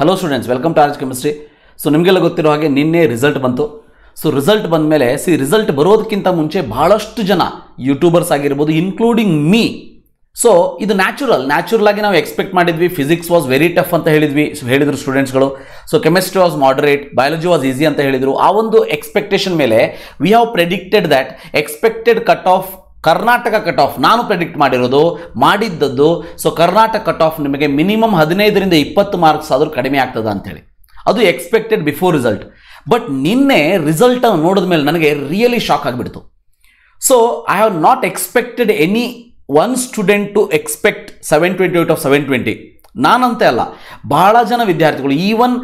Hello students, welcome to ಆರ್ಜ್ chemistry. So ನಿಮಗೆಲ್ಲ ಗೊತ್ತಿರೋ ಹಾಗೆ ನಿನ್ನೆ ರಿಸಲ್ಟ್ ಬಂತು. ಸೊ ರಿಸಲ್ಟ್ ಬಂದ ಮೇಲೆ ರಿಸಲ್ಟ್ ಬರೋದಕ್ಕಿಂತ ಮುಂಚೆ ಬಹಳಷ್ಟು ಜನ ಯೂಟ್ಯೂಬರ್ಸ್ ಆಗಿರಬಹುದು, ಇನ್ಕ್ಲೂಡಿಂಗ್ ಮೀ. ಸೊ ಇದು ನ್ಯಾಚುರಲ್ ಆಗಿ ನಾವು ಎಕ್ಸ್ಪೆಕ್ಟ್ ಮಾಡಿದ್ವಿ. ಫಿಸಿಕ್ಸ್ ವಾಸ್ ವೆರಿ ಟಫ್ ಅಂತ ಹೇಳಿದ್ರು ಸ್ಟೂಡೆಂಟ್ಸ್ಗಳು. So chemistry was moderate, biology was easy ಅಂತ ಹೇಳಿದ್ರು. ಆ ಒಂದು ಎಕ್ಸ್ಪೆಕ್ಟೇಷನ್ ಮೇಲೆ we have predicted that expected cut off Karnataka cut off. ನಾನು ಪ್ರೆಡಿಕ್ಟ್ ಮಾಡಿದ್ದದ್ದು ಸೊ ಕರ್ನಾಟಕ ಕಟ್ ಆಫ್ ನಿಮಗೆ ಮಿನಿಮಮ್ 15 ರಿಂದ 20 ಮಾರ್ಕ್ಸ್ ಆದರೂ ಕಡಿಮೆ ಆಗ್ತದ ಅಂತೇಳಿ, ಅದು ಎಕ್ಸ್ಪೆಕ್ಟೆಡ್ ಬಿಫೋರ್ ರಿಸಲ್ಟ್. ಬಟ್ ನಿನ್ನೆ ರಿಸಲ್ಟ್ ನೋಡಿದ ಮೇಲೆ ನನಗೆ ರಿಯಲಿ ಶಾಕ್ ಆಗಿಬಿಡ್ತು. So I have not expected any one student to expect 720 out of 720. ನಾನಂತೆ ಅಲ್ಲ, ಬಹಳ ಜನ ವಿದ್ಯಾರ್ಥಿಗಳು, ಈವನ್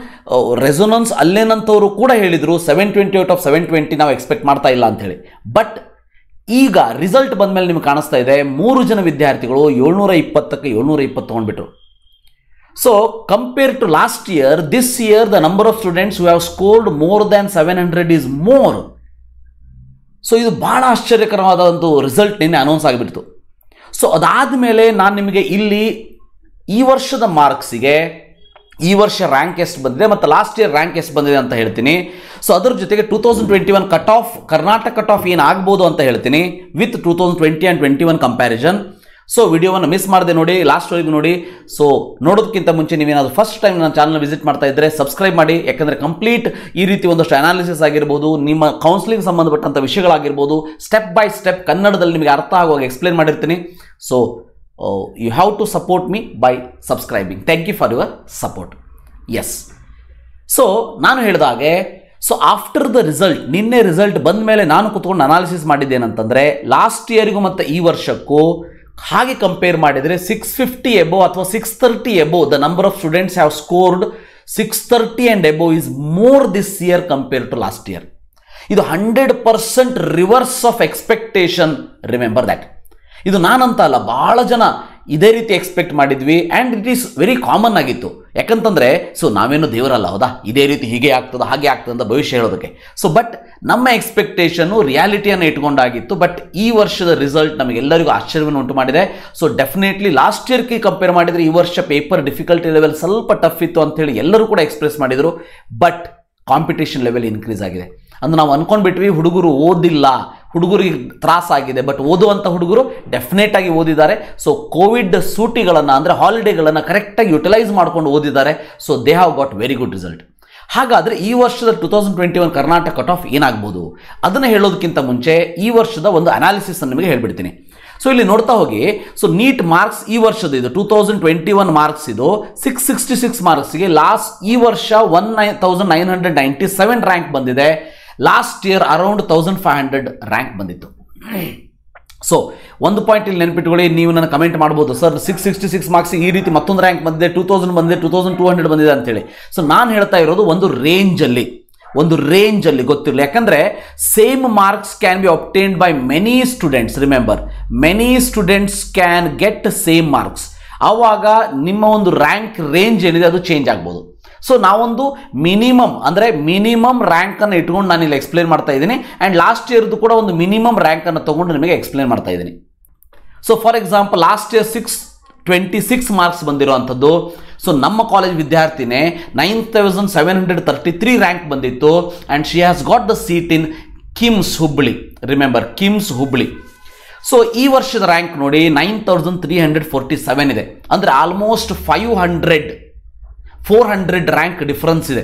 ರೆಸೊನೆನ್ಸ್ ಅಲ್ಲೇನಂತವರು ಕೂಡ ಹೇಳಿದರು 720 out of 720 ನಾವು ಎಕ್ಸ್ಪೆಕ್ಟ್ ಮಾಡ್ತಾ ಇಲ್ಲ ಅಂತೇಳಿ. ಬಟ್ ಈಗ ರಿಸಲ್ಟ್ ಬಂದ ಮೇಲೆ ನಿಮಗೆ ಕಾಣಿಸ್ತಾ ಇದೆ, 3 ಜನ ವಿದ್ಯಾರ್ಥಿಗಳು 720ಕ್ಕೆ 720 ತಗೊಂಡ್ಬಿಟ್ರು. So compare to last year, this year the number of students who have scored more than 700 is more. So ಇದು ಭಾಳ ಆಶ್ಚರ್ಯಕರವಾದ ಒಂದು ರಿಸಲ್ಟ್ ನಿನ್ನೆ ಅನೌನ್ಸ್ ಆಗಿಬಿಡ್ತು. ಸೊ ಅದಾದಮೇಲೆ ನಾನು ನಿಮಗೆ ಇಲ್ಲಿ ಈ ವರ್ಷದ ಮಾರ್ಕ್ಸಿಗೆ ಈ ವರ್ಷ ರ್ಯಾಂಕ್ ಎಷ್ಟು ಬಂದಿದೆ ಮತ್ತು ಲಾಸ್ಟ್ ಇಯರ್ ರ್ಯಾಂಕ್ ಎಷ್ಟು ಬಂದಿದೆ ಅಂತ ಹೇಳ್ತೀನಿ. ಸೊ ಅದರ ಜೊತೆಗೆ 2021 cut off, Karnataka cut off ಏನಾಗ್ಬೋದು ಅಂತ ಹೇಳ್ತೀನಿ ವಿತ್ 2020 and 2021 ಕಂಪ್ಯಾರಿಸನ್. ಸೊ ವಿಡಿಯೋವನ್ನು ಮಿಸ್ ಮಾಡದೆ ನೋಡಿ, ಲಾಸ್ಟ್ವರೆಗೂ ನೋಡಿ. ಸೊ ನೋಡೋದಕ್ಕಿಂತ ಮುಂಚೆ ನೀವೇನಾದರೂ ಫಸ್ಟ್ ಟೈಮ್ ನನ್ನ ಚಾನಲ್ ವಿಸಿಟ್ ಮಾಡ್ತಾ ಇದ್ದರೆ ಸಬ್ಸ್ಕ್ರೈಬ್ ಮಾಡಿ, ಯಾಕಂದರೆ ಕಂಪ್ಲೀಟ್ ಈ ರೀತಿ ಒಂದಷ್ಟು ಅನಾಲಿಸಿಸ್ ಆಗಿರ್ಬೋದು, ನಿಮ್ಮ ಕೌನ್ಸಿಲಿಂಗ್ ಸಂಬಂಧಪಟ್ಟಂಥ ವಿಷಯಗಳಾಗಿರ್ಬೋದು, ಸ್ಟೆಪ್ ಬೈ ಸ್ಟೆಪ್ ಕನ್ನಡದಲ್ಲಿ ನಿಮಗೆ ಅರ್ಥ ಆಗುವಾಗ ಎಕ್ಸ್ಪ್ಲೇನ್ ಮಾಡಿರ್ತೀನಿ. So you have to support me by subscribing. Thank you for your support. Yes. So, nanu helidage. So, after the result, ninne result band mele nanu kutkondu analysis madidene antandre last year gu matte ee varshakku hage compare madidre 650 above athwa 630 above, the number of students have scored 630 and above is more this year compared to last year. Idu 100% reverse of expectation. Remember that. ಇದು ನಾನಂತ ಅಲ್ಲ, ಭಾಳ ಜನ ಇದೇ ರೀತಿ expect ಮಾಡಿದ್ವಿ and it is very common ಆಗಿತ್ತು. ಯಾಕಂತಂದರೆ ಸೊ ನಾವೇನು ದೇವರಲ್ಲ, ಹೌದಾ? ಇದೇ ರೀತಿ ಹೀಗೆ ಆಗ್ತದೆ ಹಾಗೆ ಆಗ್ತದೆ ಅಂತ ಭವಿಷ್ಯ ಹೇಳೋದಕ್ಕೆ. ಸೊ ಬಟ್ ನಮ್ಮ ಎಕ್ಸ್ಪೆಕ್ಟೇಷನು ರಿಯಾಲಿಟಿಯನ್ನು ಇಟ್ಕೊಂಡಾಗಿತ್ತು. ಬಟ್ ಈ ವರ್ಷದ ರಿಸಲ್ಟ್ ನಮಗೆಲ್ಲರಿಗೂ ಆಶ್ಚರ್ಯವನ್ನು ಉಂಟು ಮಾಡಿದೆ. ಸೊ ಡೆಫಿನೆಟ್ಲಿ ಲಾಸ್ಟ್ ಇಯರ್ಗೆ ಕಂಪೇರ್ ಮಾಡಿದರೆ ಈ ವರ್ಷ ಪೇಪರ್ ಡಿಫಿಕಲ್ಟಿ ಲೆವೆಲ್ ಸ್ವಲ್ಪ ಟಫ್ ಇತ್ತು ಅಂತೇಳಿ ಎಲ್ಲರೂ ಕೂಡ ಎಕ್ಸ್ಪ್ರೆಸ್ ಮಾಡಿದರು. ಬಟ್ ಕಾಂಪಿಟೇಷನ್ ಲೆವೆಲ್ ಇನ್ಕ್ರೀಸ್ ಆಗಿದೆ. ಅಂದ್ರೆ ನಾವು ಅಂದ್ಕೊಂಡ್ಬಿಟ್ವಿ ಹುಡುಗರು ಓದಿಲ್ಲ, ಹುಡುಗರಿಗೆ ತ್ರಾಸಾಗಿದೆ. ಬಟ್ ಓದುವಂಥ ಹುಡುಗರು ಡೆಫಿನೆಟಾಗಿ ಓದಿದ್ದಾರೆ. ಸೊ ಕೋವಿಡ್ ಸೂಟಿಗಳನ್ನು ಅಂದರೆ ಹಾಲಿಡೇಗಳನ್ನು ಕರೆಕ್ಟಾಗಿ ಯುಟಿಲೈಸ್ ಮಾಡ್ಕೊಂಡು ಓದಿದ್ದಾರೆ. So they have got very good result. ಹಾಗಾದರೆ ಈ ವರ್ಷದ 2021 ಕರ್ನಾಟಕ ಕಟ್ ಆಫ್ ಏನಾಗ್ಬೋದು ಅದನ್ನು ಹೇಳೋದಕ್ಕಿಂತ ಮುಂಚೆ ಈ ವರ್ಷದ ಒಂದು ಅನಾಲಿಸಿಸನ್ನು ನಿಮಗೆ ಹೇಳಿಬಿಡ್ತೀನಿ. ಸೊ ಇಲ್ಲಿ ನೋಡ್ತಾ ಹೋಗಿ. ಸೊ ನೀಟ್ ಮಾರ್ಕ್ಸ್ ಈ ವರ್ಷದ ಇದು 2021 ಮಾರ್ಕ್ಸ್ ಇದು 666 ಮಾರ್ಕ್ಸ್ಗೆ ಈ ವರ್ಷ 1997 ರ್ಯಾಂಕ್ ಬಂದಿದೆ. ಲಾಸ್ಟ್ ಇಯರ್ ಅರೌಂಡ್ 1500 ರ್ಯಾಂಕ್ ಬಂದಿತ್ತು. ಸೊ ಒಂದು ಪಾಯಿಂಟ್ ಇಲ್ಲಿ ನೆನಪಿಟ್ಕೊಳ್ಳಿ. ನೀವು ನನ್ನ ಕಮೆಂಟ್ ಮಾಡ್ಬೋದು, ಸರ್ 666 ಮಾರ್ಕ್ಸಿಗೆ ಈ ರೀತಿ ಮತ್ತೊಂದು ರ್ಯಾಂಕ್ ಬಂದಿದೆ, 2000 ಬಂದಿದೆ, 2200 ಬಂದಿದೆ ಅಂತೇಳಿ. ಸೊ ನಾನು ಹೇಳ್ತಾ ಇರೋದು ಒಂದು ರೇಂಜಲ್ಲಿ ಗೊತ್ತಿರಲಿ. ಯಾಕಂದರೆ same marks can be obtained by many students. Remember, many students can get same marks. ಆವಾಗ ನಿಮ್ಮ ಒಂದು ರ್ಯಾಂಕ್ ರೇಂಜ್ ಏನಿದೆ ಅದು ಚೇಂಜ್ ಆಗ್ಬೋದು. ಸೊ ನಾವೊಂದು ಮಿನಿಮಮ್ ರ್ಯಾಂಕನ್ನು ಇಟ್ಕೊಂಡು ನಾನು ಇಲ್ಲಿ ಎಕ್ಸ್ಪ್ಲೇನ್ ಮಾಡ್ತಾ ಇದ್ದೀನಿ ಆ್ಯಂಡ್ ಲಾಸ್ಟ್ ಇಯರ್ದು ಕೂಡ ಒಂದು ಮಿನಿಮಮ್ ರ್ಯಾಂಕನ್ನು ತೊಗೊಂಡು ನಿಮಗೆ ಎಕ್ಸ್ಪ್ಲೇನ್ ಮಾಡ್ತಾ ಇದ್ದೀನಿ. So for example last year 626 marks ಬಂದಿರೋವಂಥದ್ದು ಸೊ ನಮ್ಮ ಕಾಲೇಜ್ ವಿದ್ಯಾರ್ಥಿನೇ 9733 ರ್ಯಾಂಕ್ ಬಂದಿತ್ತು and she has got the seat in KIMS Hubballi. Remember, KIMS Hubballi. So ಈ ವರ್ಷದ ರ್ಯಾಂಕ್ ನೋಡಿ 9347 ಇದೆ. ಅಂದರೆ ಆಲ್ಮೋಸ್ಟ್ 400 ರ್ಯಾಂಕ್ ಡಿಫ್ರೆನ್ಸ್ ಇದೆ,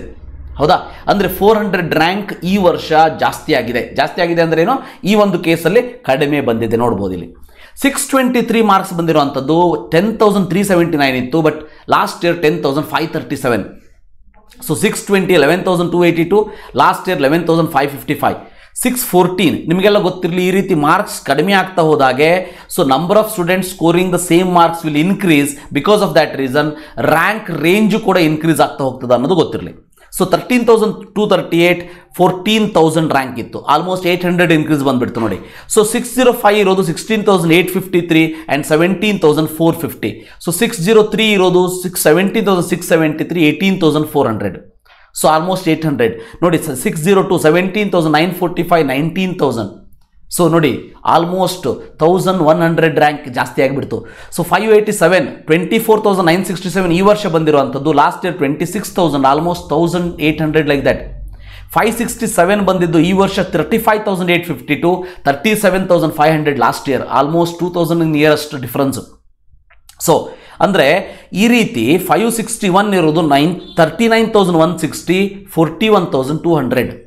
ಹೌದಾ? ಅಂದರೆ 400 ರ್ಯಾಂಕ್ ಈ ವರ್ಷ ಜಾಸ್ತಿ ಆಗಿದೆ ಅಂದರೆ ಏನು, ಈ ಒಂದು ಕೇಸಲ್ಲಿ ಕಡಿಮೆ ಬಂದಿದೆ ನೋಡ್ಬೋದು. ಇಲ್ಲಿ 623 ಮಾರ್ಕ್ಸ್ ಬಂದಿರೋವಂಥದ್ದು 10379 ಇತ್ತು. But last year 10537. So 620 11282, last year 11555. 614 ನಿಮಗೆಲ್ಲ ಗೊತ್ತಿರಲಿ. ಈ ರೀತಿ ಮಾರ್ಕ್ಸ್ ಕಡಿಮೆ ಆಗ್ತಾ ಹೋದಾಗೆ so number of students scoring the same marks will increase. Because of that reason rank range ಕೂಡ ಇನ್ಕ್ರೀಸ್ ಆಗ್ತಾ ಹೋಗ್ತದೆ ಅನ್ನೋದು ಗೊತ್ತಿರಲಿ. ಸೊ 13238 14000 ರ್ಯಾಂಕ್ ಇತ್ತು. ಆಲ್ಮೋಸ್ಟ್ 800 ಇನ್ಕ್ರೀಸ್ ಬಂದುಬಿಡ್ತು ನೋಡಿ. ಸೊ 605 ಇರೋದು 16853 ಆ್ಯಂಡ್ 17450. ಸೊ 603 ಇರೋದು 17673 18400. ಸೊ ಆಲ್ಮೋಸ್ಟ್ 800 ನೋಡಿ. 602 17945 19000. सो नोडी आलमोस्ट 1100 रैंक जास्ती आगिबिड्तु सो 587 24967 ई वर्ष बंदिरुवंतद्दु last year 26000 almost 1800 like that 567 बंदिद्दु ई वर्ष 35852 37500 last year almost 2000 nearest difference so अंद्रे ई रीति 561 इरुवुदु 39160 41200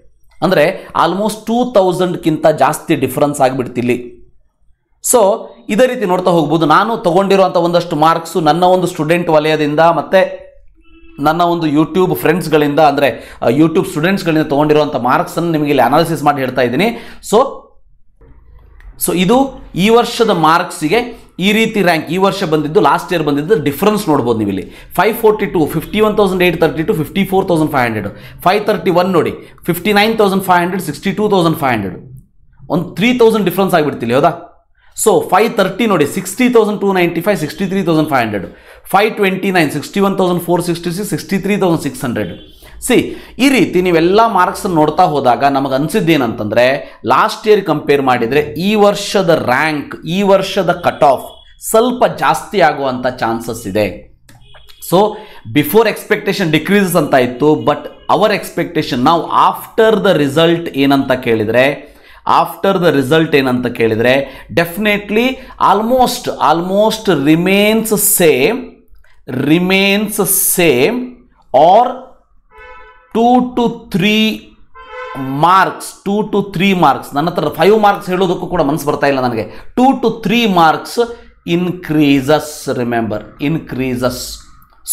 अंद्रे आलमोस्ट 2000 किंता जास्ती डिफरेंस आगिबिड्तिल्ली सो इदे रीति नोड्ता होगबहुदु नानु तगोंडिरुವಂತ ಒಂದಷ್ಟು ಮಾರ್ಕ್ಸ್ ನನ್ನ ಒಂದು ಸ್ಟೂಡೆಂಟ್ ವಲಯದಿಂದ ಮತ್ತೆ ನನ್ನ ಒಂದು YouTube ಫ್ರೆಂಡ್ಸ್ ಗಳಿಂದ ಅಂದ್ರೆ YouTube ಸ್ಟೂಡೆಂಟ್ಸ್ ಗಳಿಂದ ತಗೊಂಡಿರುವಂತ ಮಾರ್ಕ್ಸ್ ಅನ್ನು ನಿಮಗೆ ಇಲ್ಲಿ ಅನಾಲಿಸಿಸ್ ಮಾಡಿ ಹೇಳ್ತಾ ಇದ್ದೀನಿ ಸೋ ಸೋ ಇದು ಈ ವರ್ಷದ ಮಾರ್ಕ್ಸ್ ಗೆ ಈ ರೀತಿ ರ್ಯಾಂಕ್ ಈ ವರ್ಷ ಬಂದಿದ್ದು ಲಾಸ್ಟ್ ಇಯರ್ ಬಂದಿದ್ದು ಡಿಫರೆನ್ಸ್ ನೋಡಬಹುದು ನೀವು ಇಲ್ಲಿ 542 51832 54500 531 ನೋಡಿ 59500 62500 ಒಂದು 3000 ಡಿಫರೆನ್ಸ್ ಆಗಿಬಿಡ್ತಿಲ್ಲ ಹೌದಾ ಸೋ 530 ನೋಡಿ 60295 63500 529 61466 63600 सी ಈ ರೀತಿ ನೀವೆಲ್ಲ ಮಾರ್ಕ್ಸ್ ನೋಡ್ತಾ ಹೋದಾಗ ನಮಗೆ ಅನ್ಸಿದ ಏನು ಅಂತಂದ್ರೆ ಲಾಸ್ಟ್ ಇಯರ್ ಕಂಪೇರ್ ಮಾಡಿದ್ರೆ ಈ ವರ್ಷದ ರ್ಯಾಂಕ್ ಈ ವರ್ಷದ ಕಟ್ ಆಫ್ ಸ್ವಲ್ಪ ಜಾಸ್ತಿ ಆಗುವಂತ ಚಾನ್ಸಸ್ ಇದೆ ಸೋ ಬಿಫೋರ್ ಎಕ್ಸ್‌ಪೆಕ್ಟೇಷನ್ ಡಿಕ್ರೀಸಸ್ ಅಂತ ಇತ್ತು but our expectation now after the result ಏನಂತ ಕೇಳಿದ್ರೆ आफ्टर द रिसल्ट ಏನಂತ ಕೇಳಿದ್ರೆ definitely almost remains same or 2 to 3 marks नन्नत्र 5 marks हेळोदक्कू कूड मनस्सु बर्ता इल्ल ननगे 2 to 3 marks increases remember increases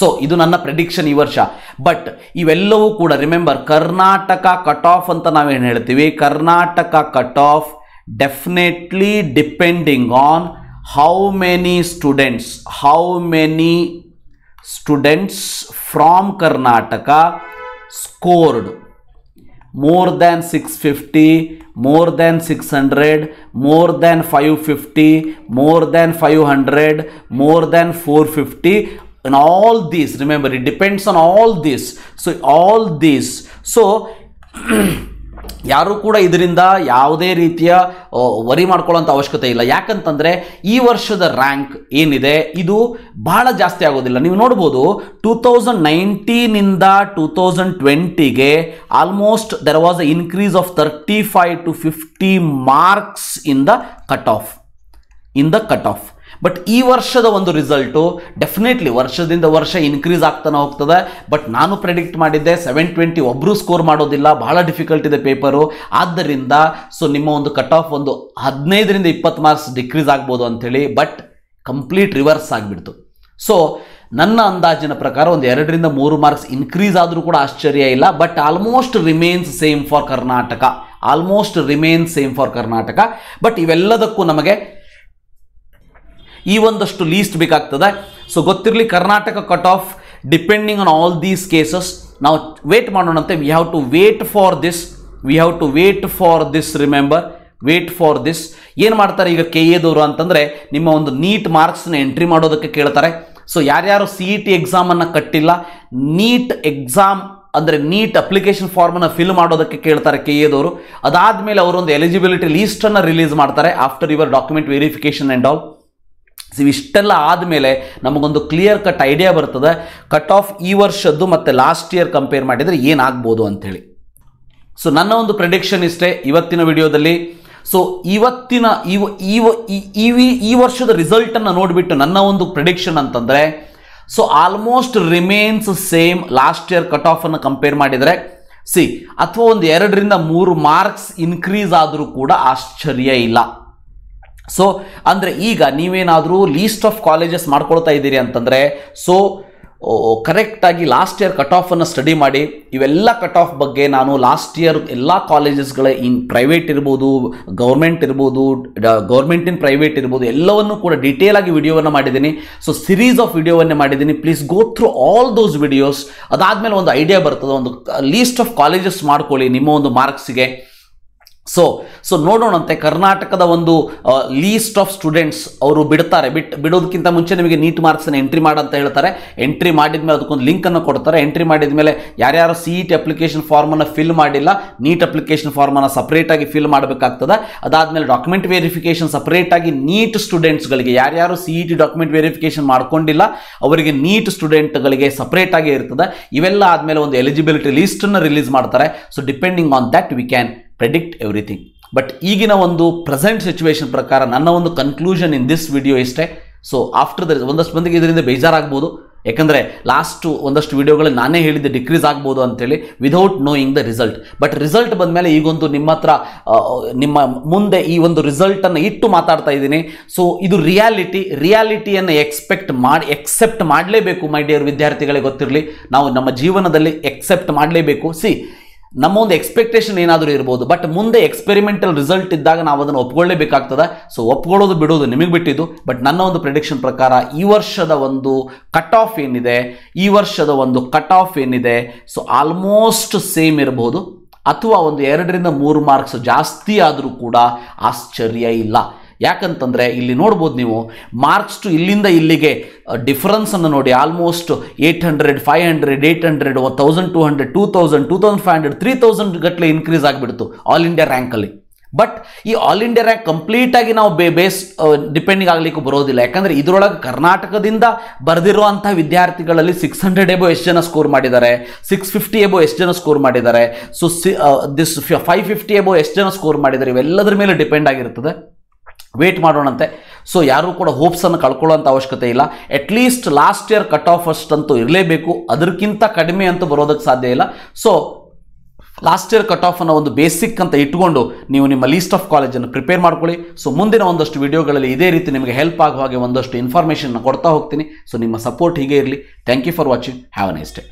so इदु नन्न prediction ई वर्ष बट इवेल्लवू कूड remember कर्नाटका कट ऑफ अंत नावु एनु हेळ्तीवि Karnataka cut off definitely depending on how many students from Karnataka scored more than 650 more than 600 more than 550 more than 500 more than 450 and all these remember it depends on all these so all these so ಯಾರು ಕೂಡ ಇದರಿಂದ ಯಾವುದೇ ರೀತಿಯ worry ಮಾಡ್ಕೊಳ್ಳುವಂತ ಅವಶ್ಯಕತೆ ಇಲ್ಲ ಯಾಕಂತಂದ್ರೆ ಈ ವರ್ಷದ ರ್ಯಾಂಕ್ ಏನಿದೆ ಇದು ಬಹಳ ಜಾಸ್ತಿ ಆಗೋದಿಲ್ಲ ನೀವು ನೋಡಬಹುದು 2019 ಇಂದ 2020 ಗೆ almost there was an increase of 35 to 50 marks in the cut off but ಈ ವರ್ಷದ ಒಂದು ರಿಸಲ್ಟ್ ಡೆಫಿನೆಟ್ಲಿ ವರ್ಷದಿಂದ ವರ್ಷ ಇನ್ಕ್ರೀಸ್ ಆಗ್ತಾನೆ ಹೋಗ್ತದೆ ಬಟ್ ನಾನು ಪ್ರೆಡಿಕ್ಟ್ ಮಾಡಿದ್ದೆ 720 ಒಬ್ರು ಸ್ಕೋರ್ ಮಾಡೋದಿಲ್ಲ ಬಹಳ ಡಿಫಿಕಲ್ಟ್ ಇದೆ ಪೇಪರ್ ಆದ್ದರಿಂದ ಸೋ ನಿಮ್ಮ ಒಂದು ಕಟ್ ಆಫ್ ಒಂದು 15 ರಿಂದ 20 ಮಾರ್ಕ್ಸ್ ಡಿಕ್ರೀಸ್ ಆಗಬಹುದು ಅಂತ ಹೇಳಿ ಬಟ್ ಕಂಪ್ಲೀಟ್ ರಿವರ್ಸ್ ಆಗಿಬಿಡ್ತು ಸೋ ನನ್ನ ಅಂದಾಜಿನ ಪ್ರಕಾರ ಒಂದು 2 ರಿಂದ 3 ಮಾರ್ಕ್ಸ್ ಇನ್ಕ್ರೀಸ್ ಆದರೂ ಕೂಡ ಆಶ್ಚರ್ಯ ಇಲ್ಲ but almost remains same for Karnataka but ಇವೆಲ್ಲದಕ್ಕೂ ನಮಗೆ ಈ ಒಂದಷ್ಟು ಲಿಸ್ಟ್ ಬೇಕಾಗುತ್ತದೆ ಸೋ ಗೊತ್ತಿರಲಿ Karnataka cut off depending on all these cases ನಾವು ವೇಟ್ ಮಾಡೋಣಂತೆ we have to wait for this remember wait for this ಏನು ಮಾಡ್ತಾರೆ ಈಗ ಕೆಎ ದವರು ಅಂತಂದ್ರೆ ನಿಮ್ಮ ಒಂದು ನೀಟ್ ಮಾರ್ಕ್ಸ್ ಅನ್ನು ಎಂಟ್ರಿ ಮಾಡೋದಕ್ಕೆ ಕೇಳ್ತಾರೆ ಸೋ ಯಾರು ಯಾರು ಸಿಇಟಿ ಎಕ್ಸಾಮ್ ಅನ್ನು ಕಟ್ಟಿಲ್ಲ ನೀಟ್ ಎಕ್ಸಾಮ್ ಅಂದ್ರೆ ನೀಟ್ ಅಪ್ಲಿಕೇಶನ್ ಫಾರ್ಮ್ ಅನ್ನು ಫಿಲ್ ಮಾಡೋದಕ್ಕೆ ಕೇಳ್ತಾರೆ ಕೆಎ ದವರು ಅದಾದ ಮೇಲೆ ಅವರು ಒಂದು ಎಲಿಜಿಬಿಲಿಟಿ ಲಿಸ್ಟ್ ಅನ್ನು ರಿಲೀಸ್ ಮಾಡ್ತಾರೆ after your document verification and all ಇಷ್ಟೆಲ್ಲ ಆದಮೇಲೆ ನಮಗೊಂದು ಕ್ಲಿಯರ್ ಕಟ್ ಐಡಿಯಾ ಬರ್ತದೆ ಕಟ್ ಆಫ್ ಈ ವರ್ಷದ್ದು ಮತ್ತೆ ಲಾಸ್ಟ್ ಇಯರ್ ಕಂಪೇರ್ ಮಾಡಿದ್ರೆ ಏನಾಗಬಹುದು ಅಂತ ಹೇಳಿ ಸೋ ನನ್ನ ಒಂದು ಪ್ರೆಡಿಕ್ಷನ್ ಇಷ್ಟೇ ಇವತ್ತಿನ ವಿಡಿಯೋದಲ್ಲಿ ಸೋ ಇವತ್ತಿನ ಈ ವರ್ಷದ ರಿಸಲ್ಟ್ ಅನ್ನು ನೋಡಿಬಿಟ್ಟು ನನ್ನ ಒಂದು ಪ್ರೆಡಿಕ್ಷನ್ ಅಂತಂದ್ರೆ so almost remains same last year cut off ಅನ್ನು ಕಂಪೇರ್ ಮಾಡಿದ್ರೆ ಸಿ ಅಥವಾ ಒಂದು 2 ರಿಂದ 3 ಮಾರ್ಕ್ಸ್ ಇನ್ಕ್ರೀಸ್ ಆದರೂ ಕೂಡ ಆಶ್ಚರ್ಯ ಇಲ್ಲ सो अंद्रे ಈಗ ನೀವೇನಾದರೂ ಲಿಸ್ಟ್ ಆಫ್ ಕಾಲೇಜಸ್ ಮಾಡ್ಕೊಳ್ತಾ ಇದ್ದೀರಿ ಅಂತಂದ್ರೆ सो ಕರೆಕ್ಟ್ ಆಗಿ ಲಾಸ್ಟ್ ಇಯರ್ ಕಟ್ ಆಫ್ ಅನ್ನು ಸ್ಟಡಿ ಮಾಡಿ ಇವೆಲ್ಲ ಕಟ್ ಆಫ್ ಬಗ್ಗೆ ನಾನು ಲಾಸ್ಟ್ ಇಯರ್ ಎಲ್ಲ ಕಾಲೇಜಸ್ ಗಳ ಇನ್ ಪ್ರೈವೇಟ್ ಇರಬಹುದು ಗವರ್ನಮೆಂಟ್ ಇನ್ ಪ್ರೈವೇಟ್ ಇರಬಹುದು ಎಲ್ಲವನ್ನೂ ಕೂಡ ಡಿಟೇಲ್ ಆಗಿ ವಿಡಿಯೋವನ್ನ ಮಾಡಿದಿನಿ ಸೋ ಸೀರೀಸ್ ಆಫ್ ವಿಡಿಯೋವನ್ನ ಮಾಡಿದಿನಿ please go through all those videos ಅದಾದ ಮೇಲೆ ಒಂದು ಐಡಿಯಾ ಬರ್ತದೆ ಒಂದು ಲಿಸ್ಟ್ ಆಫ್ ಕಾಲೇಜಸ್ ಮಾಡ್ಕೊಳ್ಳಿ ನಿಮ್ಮ ಒಂದು ಮಾರ್ಕ್ಸ್ ಗೆ सो नोडोणंते कर्नाटकद ओंदु लीस्ट ऑफ स्टूडेंट्स अवरु बिडुत्तारे बिडोदक्किंत ಮುಂಚೆ ನಿಮಗೆ ನೀಟ್ ಮಾರ್ಕ್ಸ್ ಅನ್ನು ಎಂಟ್ರಿ ಮಾಡು ಅಂತ ಹೇಳ್ತಾರೆ ಎಂಟ್ರಿ ಮಾಡಿದ ಮೇಲೆ ಅದಕ್ಕೊಂದು ಲಿಂಕ್ ಅನ್ನು ಕೊಡ್ತಾರೆ ಎಂಟ್ರಿ ಮಾಡಿದ ಮೇಲೆ ಯಾರು ಯಾರು ಸಿಇಟಿ ಅಪ್ಲಿಕೇಶನ್ ಫಾರ್ಮ್ ಅನ್ನು ಫಿಲ್ ಮಾಡಿಲ್ಲ ನೀಟ್ ಅಪ್ಲಿಕೇಶನ್ ಫಾರ್ಮ್ ಅನ್ನು ಸೆಪರೇಟ್ ಆಗಿ ಫಿಲ್ ಮಾಡಬೇಕಾಗುತ್ತದೆ ಅದಾದ ಮೇಲೆ ಡಾಕ್ಯುಮೆಂಟ್ ವೆರಿಫಿಕೇಶನ್ ಸೆಪರೇಟ್ ಆಗಿ ನೀಟ್ ಸ್ಟೂಡೆಂಟ್ಸ್ ಗಳಿಗೆ ಯಾರು ಯಾರು ಸಿಇಟಿ ಡಾಕ್ಯುಮೆಂಟ್ ವೆರಿಫಿಕೇಶನ್ ಮಾಡ್ಕೊಂಡಿಲ್ಲ ಅವರಿಗೆ ನೀಟ್ ಸ್ಟೂಡೆಂಟ್ ಗಳಿಗೆ ಸೆಪರೇಟ್ ಆಗಿ ಇರುತ್ತದೆ ಇವೆಲ್ಲ ಆದ ಮೇಲೆ ಒಂದು ಎಲಿಜಿಬಿಲಿಟಿ ಲಿಸ್ಟ್ ಅನ್ನು ರಿಲೀಸ್ ಮಾಡ್ತಾರೆ so depending on that we can predict everything but ಈಗಿನ ಒಂದು present situation ಪ್ರಕಾರ ನನ್ನ ಒಂದು conclusion in this video ಇಷ್ಟೆ so after there ಒಂದಷ್ಟು ಬಂದಿಗೆ ಇದರಿಂದ ಬೇಜಾರಾಗಬಹುದು ಯಾಕಂದ್ರೆ ಲಾಸ್ಟ್ ಒಂದಷ್ಟು ವಿಡಿಯೋಗಳಲ್ಲಿ ನಾನೇ ಹೇಳಿದ ಡಿಕ್ರೀಸ್ ಆಗಬಹುದು ಅಂತ ಹೇಳಿ without knowing the result but result ಬಂದ ಮೇಲೆ ಈಗ ಒಂದು ನಿಮ್ಮತ್ರ ನಿಮ್ಮ ಮುಂದೆ ಈ ಒಂದು ರಿಸಲ್ಟ್ ಅನ್ನು ಇಟ್ಟು ಮಾತಾಡ್ತಾ ಇದ್ದೀನಿ ಸೋ ಇದು ರಿಯಾಲಿಟಿ ಅನ್ನು ಎಕ್ಸೆಪ್ಟ್ ಮಾಡಲೇಬೇಕು ಮೈ ಡಿಯರ್ ವಿದ್ಯಾರ್ಥಿಗಳಿಗೆ ಗೊತ್ತಿರಲಿ ನಾವು ನಮ್ಮ ಜೀವನದಲ್ಲಿ ಎಕ್ಸೆಪ್ಟ್ ಮಾಡಲೇಬೇಕು ಸಿ ನಮ್ಮ ಒಂದು ಎಕ್ಸ್ಪೆಕ್ಟೇಷನ್ ಏನಾದರೂ ಇರಬಹುದು ಬಟ್ ಮುಂದೆ ಎಕ್ಸ್‌ಪರಿಮೆಂಟಲ್ ರಿಸಲ್ಟ್ ಇದ್ದಾಗ ನಾವು ಅದನ್ನ ಒಪ್ಪಿಕೊಳ್ಳಲೇಬೇಕಾಗುತ್ತದೆ ಸೋ ಒಪ್ಪಿಕೊಳ್ಳೋದು ಬಿಡೋದು ನಿಮಗೆ ಬಿಟ್ಟಿದ್ದು ಬಟ್ ನನ್ನ ಒಂದು ಪ್ರೆಡಿಕ್ಷನ್ ಪ್ರಕಾರ ಈ ವರ್ಷದ ಒಂದು ಕಟ್ ಆಫ್ ಏನಿದೆ ಸೋ ಆಲ್ಮೋಸ್ಟ್ ಸೇಮ್ ಇರಬಹುದು ಅಥವಾ ಒಂದು 2 ರಿಂದ 3 ಮಾರ್ಕ್ಸ್ ಜಾಸ್ತಿ ಆದರೂ ಕೂಡ ಆಶ್ಚರ್ಯ ಇಲ್ಲ ಯಾಕಂತಂದ್ರೆ ಇಲ್ಲಿ ನೋಡಬಹುದು ನೀವು ಮಾರ್ಕ್ಸ್ ಟು ಇಲ್ಲಿಂದ ಇಲ್ಲಿಗೆ ಡಿಫರೆನ್ಸ್ ಅನ್ನು ನೋಡಿ ಆಲ್ಮೋಸ್ಟ್ 800 500 800 1200 2000 2500 3000 ಗಟ್ಟಲೆ ಇನ್ಕ್ರೀಸ್ ಆಗಿಬಿಡ್ತು ಆಲ್ ಇಂಡಿಯಾ ರ್ಯಾಂಕ್ ಅಲ್ಲಿ ಬಟ್ ಈ ಆಲ್ ಇಂಡಿಯಾ ರ್ಯಾಂಕ್ ಕಂಪ್ಲೀಟ್ ಆಗಿ ನಾವು ಬೇಸ್ ಡಿಪೆಂಡಿಂಗ್ ಆಗಲಿಕ್ಕೆ ಬರೋದಿಲ್ಲ ಯಾಕಂದ್ರೆ ಇದರೊಳಗೆ ಕರ್ನಾಟಕದಿಂದ ಬರೆದಿರುವಂತ ವಿದ್ಯಾರ್ಥಿಗಳಲ್ಲಿ 600 ಎಬೋ ಎಷ್ಟು ಜನ ಸ್ಕೋರ್ ಮಾಡಿದ್ದಾರೆ 650 ಎಬೋ ಎಷ್ಟು ಜನ ಸ್ಕೋರ್ ಮಾಡಿದ್ದಾರೆ ಸೋ ದಿಸ್ 550 ಎಬೋ ಎಷ್ಟು ಜನ ಸ್ಕೋರ್ ಮಾಡಿದ್ದಾರೆ ಇವೆಲ್ಲದರ ಮೇಲೆ ಡಿಪೆಂಡ್ ಆಗಿರುತ್ತದೆ ವೇಟ್ ಮಾಡೋಣಂತೆ ಸೋ ಯಾರು ಕೂಡ ಹೋಪ್ಸ್ ಅನ್ನು ಕಳ್ಕೊಳ್ಳುವಂತ ಅವಶ್ಯಕತೆ ಇಲ್ಲ at least last year cut off ಅಷ್ಟಂತೂ ಇರಲೇಬೇಕು ಅದಕ್ಕಿಂತ ಕಡಿಮೆ ಅಂತ ಬರೋದಕ್ಕೆ ಸಾಧ್ಯ ಇಲ್ಲ so last year cut off ಅನ್ನು ಒಂದು ಬೇಸಿಕ್ ಅಂತ ಇಟ್ಟುಕೊಂಡು ನೀವು ನಿಮ್ಮ ಲಿಸ್ಟ್ ಆಫ್ ಕಾಲೇಜ್ ಅನ್ನು ಪ್ರಿಪೇರ್ ಮಾಡ್ಕೊಳ್ಳಿ ಸೋ ಮುಂದಿನ ಒಂದಷ್ಟು ವಿಡಿಯೋಗಳಲ್ಲಿ ಇದೇ ರೀತಿ ನಿಮಗೆ ಹೆಲ್ಪ್ ಆಗುವ ಹಾಗೆ ಒಂದಷ್ಟು ಇನ್ಫಾರ್ಮೇಷನ್ ಅನ್ನು ಕೊಡ್ತಾ ಹೋಗ್ತೀನಿ ಸೋ ನಿಮ್ಮ ಸಪೋರ್ಟ್ ಹೀಗೆ ಇರಲಿ thank you for watching have a nice day